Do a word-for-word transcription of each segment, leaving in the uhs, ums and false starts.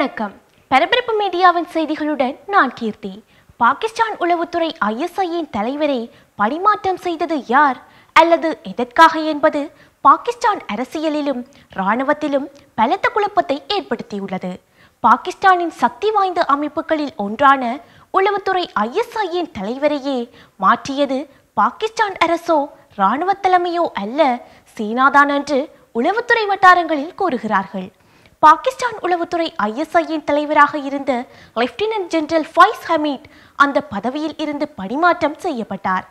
வணக்கம் பரபரப்பு மீடியாவின் செய்திகளுடன் நான் கீர்த்தி பாகிஸ்தான் உளவுத்துறை ஐஎஸ்ஐயின் தலைவரை பணிமாற்றம் செய்தது யார் அல்லது எதற்காக என்பது பாகிஸ்தான் அரசியலிலும் ராணுவத்திலும் பலத்த குழப்பத்தை ஏற்படுத்தியுள்ளது பாகிஸ்தானின் சக்தி வாய்ந்த அமைப்புகளில் ஒன்றான உளவுத்துறை ஐஎஸ்ஐயின் தலைவரையே மாற்றியது பாகிஸ்தான் அரசோ ராணுவ தலைமையோ அல்ல சீனாதான் என்று உளவுத்துறை வட்டாரங்களில் கூறுகிறார்கள் பாகிஸ்தான் உளவுத்துறை ஐஎஸ்ஐயின் தலைவராக இருந்த லெப்டினன்ட் ஜெனரல் ஃபைஸ் ஹமீத் அந்த பதவியில் இருந்து பணிமாற்றம் செய்யப்பட்டார்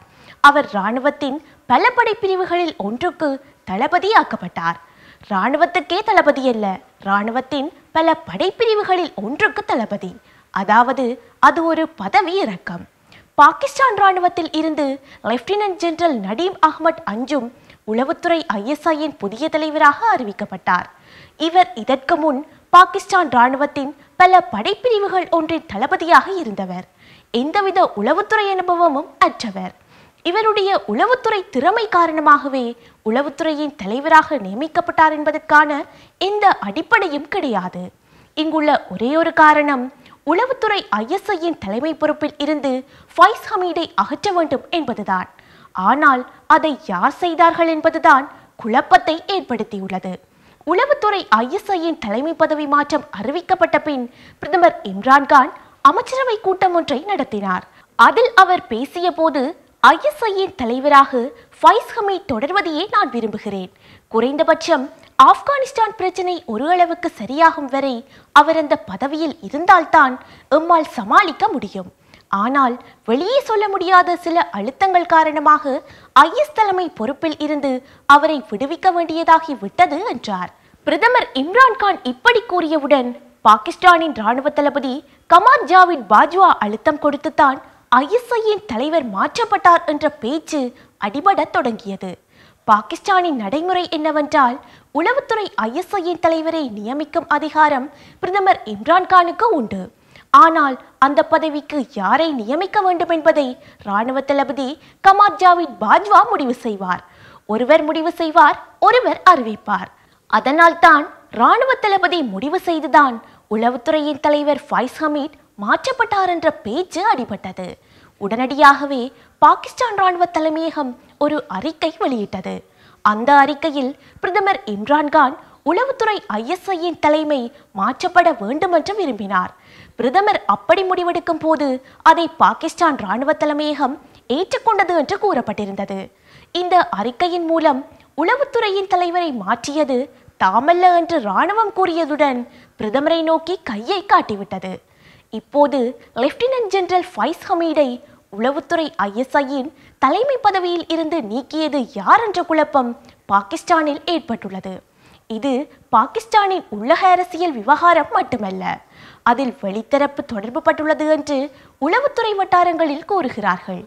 அவர் இராணுவத்தின் பல படைப்பிரிவுகளில் ஒன்றுக்கு தளபதியாக்கப்பட்டார் இராணுவத்துக்கே தளபதி அல்ல இராணுவத்தின் பல படைப்பிரிவுகளில் ஒன்றுக்கு தளபதி அதாவது அது ஒரு பதவி இறக்கம் பாகிஸ்தான் இராணுவத்தில் இருந்து லெப்டினன்ட் ஜெனரல் நடீம் அஹ்மத் அஞ்சும் உளவுத்துறை ஐஎஸ்ஐயின் புதிய தலைவராக அறிவிக்கப்பட்டார் இவர் இதற்கு முன் பாகிஸ்தான் இராணுவத்தின் பல படைப்பிரிவுகள் ஒன்றின் தளபதியாக இருந்தவர் எந்தவித உளவுத்துறை அனுபவமும் அற்றவர் இவருடைய உளவுத்துறை திறமை காரணமாகவே உளவுத்துறையின் தலைவராக நியமிக்கப்பட்டார் என்பதற்கான எந்த அடிப்படையும் கிடையாது இங்குள்ள ஒரே ஒரு காரணம் உளவுத்துறை ஐஎஸ்ஐயின் தலைமை பொறுப்பில் இருந்து ஃபைஸ் ஹமீடை அகற்ற வேண்டும் என்பதுதான் ஆனால் அதை யார் செய்தார்கள் என்பதுதான் குழப்பத்தை ஏற்படுத்தியுள்ளது உளவுத்துறை ஐஎஸ்ஐயின் தலைமை பதவி மாற்றம் அறிவிக்கப்பட்ட பின் பிரதமர் இம்ரான்கான் அமைச்சரவை கூட்டம் ஒன்றை நடத்தினார் அதில் அவர் பேசிய போது ஐஎஸ்ஐயின் தலைவராக ஃபைஸ் ஹமீத் தொடர்வதையே நான் விரும்புகிறேன் குறைந்தபட்சம் ஆப்கானிஸ்தான் பிரச்சினை ஒரு அளவுக்கு சரியாகும் வரை அவர் அந்த பதவியில் இருந்தால்தான் எம்மால் சமாளிக்க முடியும் ஆனால் வெளியே சொல்ல முடியாத சில அழுத்தங்கள் காரணமாக ஐஎஸ் தலைமை பொறுப்பில் இருந்து அவரை விடுவிக்க வேண்டியதாகி விட்டது என்றார் பிரதமர் இம்ரான்கான் இப்படி கூறியவுடன் பாகிஸ்தானின் இராணுவ தளபதி கமார் ஜாவித் பாஜ்வா அழுத்தம் கொடுத்துத்தான் ஐஎஸ்ஐயின் தலைவர் மாற்றப்பட்டார் என்ற பேச்சு அடிபடத் தொடங்கியது பாகிஸ்தானின் நடைமுறை என்னவென்றால் உளவுத்துறை ஐஎஸ்ஐயின் தலைவரை நியமிக்கும் அதிகாரம் பிரதமர் இம்ரான்கானுக்கு உண்டு ஆனால் அந்த பதவிக்கு யாரை நியமிக்க வேண்டும் என்பதை இராணுவ தளபதி கமார் ஜாவித் பாஜ்வா முடிவு செய்வார் ஒருவர் முடிவு செய்வார் ஒருவர் அறிவிப்பார் அதனால் தான் இராணுவ தளபதி முடிவு செய்துதான் உளவுத்துறையின் தலைவர் ஃபைஸ் ஹமீத் மாற்றப்பட்டார் என்ற பேச்சு அடிபட்டது உடனடியாகவே பாகிஸ்தான் இராணுவ தலைமையகம் ஒரு அறிக்கை வெளியிட்டது அந்த அறிக்கையில் பிரதமர் இம்ரான்கான் உளவுத்துறை ஐஎஸ்ஐயின் தலைமை மாற்றப்பட வேண்டும் என்று விரும்பினார் பிரதமர் அப்படி முடிவெடுக்கும் போது அதை பாகிஸ்தான் இராணுவ தலைமையகம் ஏற்றுக்கொண்டது என்று கூறப்பட்டிருந்தது இந்த அறிக்கையின் மூலம் உளவுத்துறையின் தலைவரை மாற்றியது தாமல்ல என்று இராணுவம் கூறியதுடன் பிரதமரை நோக்கி கையை காட்டிவிட்டது இப்போது லெப்டினன்ட் ஜெனரல் ஃபைஸ் ஹமீடை உளவுத்துறை ஐஎஸ்ஐயின் தலைமை பதவியில் இருந்து நீக்கியது யார் என்ற குழப்பம் பாகிஸ்தானில் ஏற்பட்டுள்ளது இது பாகிஸ்தானின் உலக அரசியல் விவகாரம் மட்டுமல்ல அதில் வெளித்தரப்பு தொடர்பு பட்டுள்ளது என்று உளவுத்துறை வட்டாரங்களில் கூறுகிறார்கள்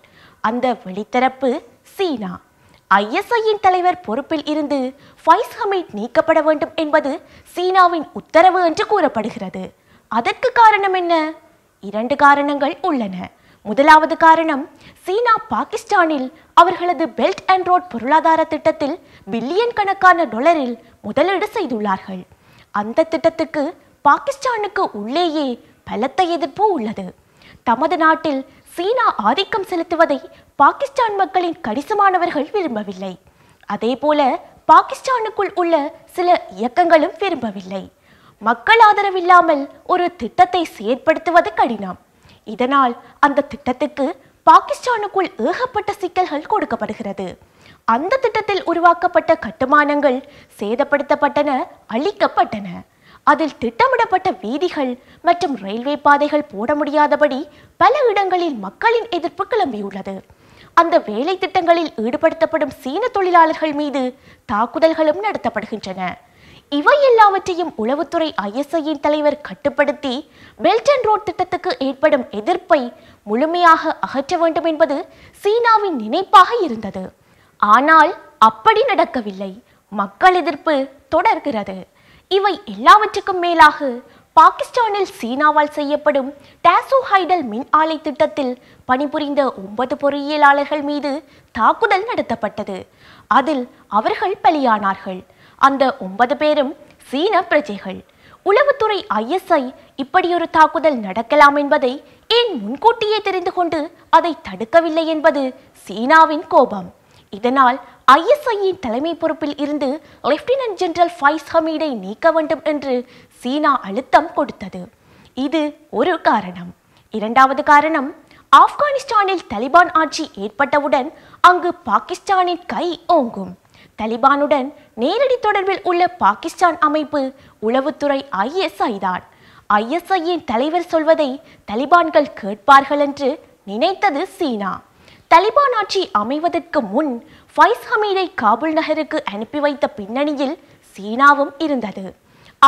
அந்த வெளித்தரப்பு சீனா ஐஎஸ்ஐயின் தலைவர் பொறுப்பில் இருந்து ஃபைஸ் ஹமீத் நீக்கப்பட வேண்டும் என்பது சீனாவின் உத்தரவு என்று கூறப்படுகிறது அதற்கு காரணம் என்ன இரண்டு காரணங்கள் உள்ளன முதலாவது காரணம் சீனா பாகிஸ்தானில் அவர்களது பெல்ட் அண்ட் ரோட் பொருளாதார திட்டத்தில் பில்லியன் கணக்கான டொலரில் முதலீடு செய்துள்ளார்கள் அந்த திட்டத்துக்கு பாகிஸ்தானுக்கு உள்ளேயே பலத்த எதிர்ப்பு உள்ளது தமது நாட்டில் சீனா ஆதிக்கம் செலுத்துவதை பாகிஸ்தான் மக்களின் கணிசமானவர்கள் விரும்பவில்லை அதேபோல பாகிஸ்தானுக்குள் உள்ள சில இயக்கங்களும் விரும்பவில்லை மக்கள் ஆதரவில்லாமல் ஒரு திட்டத்தை செயற்படுத்துவது கடினம் இதனால் அந்த திட்டத்துக்கு பாகிஸ்தானுக்குள் ஏகப்பட்ட சிக்கல்கள் கொடுக்கப்படுகிறது அந்த திட்டத்தில் உருவாக்கப்பட்ட கட்டுமானங்கள் சேதப்படுத்தப்பட்டன அழிக்கப்பட்டன அதில் திட்டமிடப்பட்ட வீதிகள் மற்றும் ரயில்வே பாதைகள் போட முடியாதபடி பல இடங்களில் மக்களின் எதிர்ப்பு கிளம்பியுள்ளது அந்த வேலை திட்டங்களில் ஈடுபடுத்தப்படும் சீன தொழிலாளர்கள் மீது தாக்குதல்களும் நடத்தப்படுகின்றன இவை எல்லாவற்றையும் உளவுத்துறை ஐஎஸ்ஐயின் தலைவர் கட்டுப்படுத்தி பெல்ட் அண்ட் ரோட் திட்டத்துக்கு ஏற்படும் எதிர்ப்பை முழுமையாக அகற்ற வேண்டும் என்பது சீனாவின் நினைப்பாக இருந்தது ஆனால் அப்படி நடக்கவில்லை மக்கள் எதிர்ப்பு தொடர்கிறது இவை எல்லாவற்றுக்கும் மேலாக பாகிஸ்தானில் சீனாவால் செய்யப்படும் டாசு ஹைடல் மின் ஆலை திட்டத்தில் பணிபுரிந்த ஒன்பது பொறியியலாளர்கள் மீது தாக்குதல் நடத்தப்பட்டது அதில் அவர்கள் பலியானார்கள் அந்த ஒன்பது பேரும் சீன பிரஜைகள் உளவுத்துறை ஐ எஸ் ஐ இப்படியொரு தாக்குதல் நடக்கலாம் என்பதை ஏன் முன்கூட்டியே தெரிந்து கொண்டு அதை தடுக்கவில்லை என்பது சீனாவின் கோபம். இதனால் ஐ எஸ் ஐயின் தலைமை பொறுப்பில் இருந்து லெப்டினன்ட் ஜெனரல் ஃபைஸ் ஹமீடை நீக்க வேண்டும் என்று சீனா அழுத்தம் கொடுத்தது. இது ஒரு காரணம். இரண்டாவது காரணம், ஆப்கானிஸ்தானில் தலிபான் ஆட்சி ஏற்பட்டவுடன் அங்கு பாகிஸ்தானின் கை ஓங்கும். தலிபானுடன் நேரடி தொடர்பில் உள்ள பாகிஸ்தான் அமைப்பு உளவுத்துறை ஐ எஸ் ஐ தான். ஐ எஸ் ஐயின் தலைவர் சொல்வதை தலிபான்கள் கேட்பார்கள் என்று நினைத்தது சீனா. தலிபான் ஆட்சி அமைவதற்கு முன் ஃபைஸ் ஹமீதை காபுல் நகருக்கு அனுப்பி வைத்த பின்னணியில் சீனாவும் இருந்தது.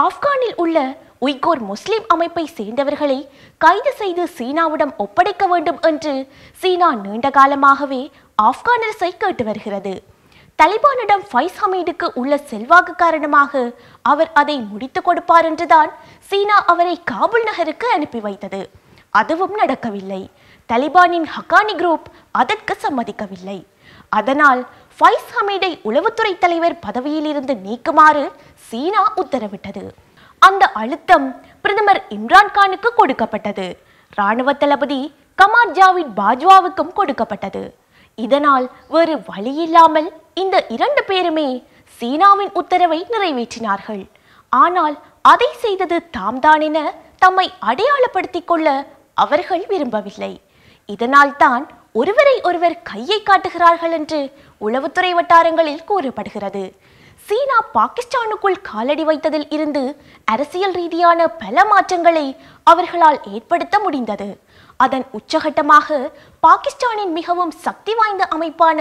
ஆப்கானில் உள்ள உய்கோர் முஸ்லிம் அமைப்பை சேர்ந்தவர்களை கைது செய்து சீனாவிடம் ஒப்படைக்க வேண்டும் என்று சீனா நீண்ட காலமாகவே ஆப்கான் அரசை கேட்டு வருகிறது. தலிபானிடம் ஃபைஸ் ஹமீடுக்கு உள்ள செல்வாக்கு காரணமாக அவர் அதை முடித்து கொடுப்பார் என்றுதான் சீனா அவரை காபுல் நகருக்கு அனுப்பி வைத்தது. அதுவும் நடக்கவில்லை. தலிபானின் ஹக்கானி குரூப் அதற்கு சம்மதிக்கவில்லை. அதனால் ஃபைஸ் ஹமீடை உளவுத்துறை தலைவர் பதவியிலிருந்து நீக்குமாறு சீனா உத்தரவிட்டது. அந்த அழுத்தம் பிரதமர் இம்ரான் கானுக்கு கொடுக்கப்பட்டது. இராணுவ தளபதி கமார் ஜாவித் பாஜ்வாவுக்கும் கொடுக்கப்பட்டது. இதனால் வேறு வழியில்லாமல் இந்த இரண்டு பேருமே சீனாவின் உத்தரவை நிறைவேற்றினார்கள். ஆனால் அதை செய்தது தாம் தான் என தம்மை அடையாளப்படுத்திக் கொள்ள அவர்கள் விரும்பவில்லை. இதனால் தான் ஒருவரை ஒருவர் கையை காட்டுகிறார்கள் என்று உளவுத்துறை வட்டாரங்களில் கூறப்படுகிறது. சீனா பாகிஸ்தானுக்குள் காலடி வைத்ததில் இருந்து அரசியல் ரீதியான பல மாற்றங்களை அவர்களால் ஏற்படுத்த முடிந்தது. அதன் உச்சகட்டமாக பாகிஸ்தானின் மிகவும் சக்தி வாய்ந்த அமைப்பான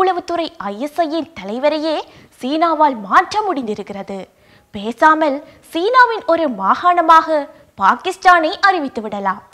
உளவுத்துறை ஐ எஸ் ஐயின் தலைவரையே சீனாவால் மாற்ற முடிந்திருக்கிறது. பேசாமல் சீனாவின் ஒரு மாகாணமாக பாகிஸ்தானை அறிவித்துவிடலாம்.